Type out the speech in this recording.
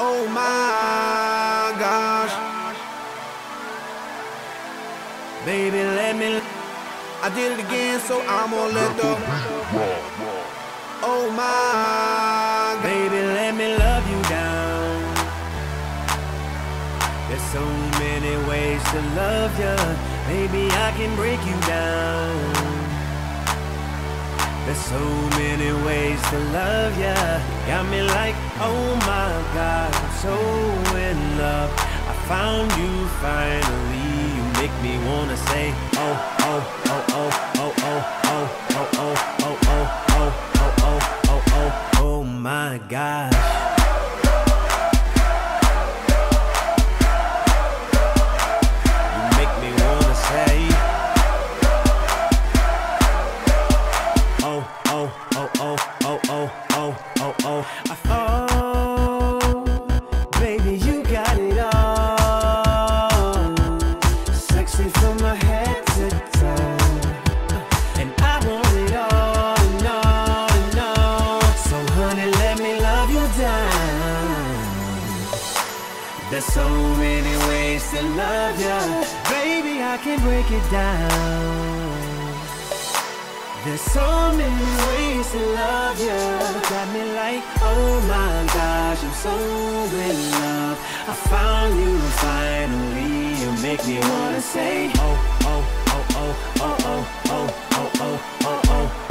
Oh my gosh, baby, let me. I did it again, so I'm gonna let the beat roll. Oh my, baby, let me love you down. There's so many ways to love you, baby, I can break you down. There's so many ways to love ya. Got me like, oh my God, I'm so in love. I found you finally. You make me wanna say, oh, oh, oh, oh, oh, oh, oh, oh, oh, oh, oh, oh, oh, oh, oh, oh, oh my God. You make me wanna say. There's so many ways to love ya, baby, I can break it down. There's so many ways to love ya. Got me like, oh my gosh, I'm so in love. I found you finally. You make me wanna say, oh, oh, oh, oh, oh, oh, oh, oh, oh, oh, oh, oh.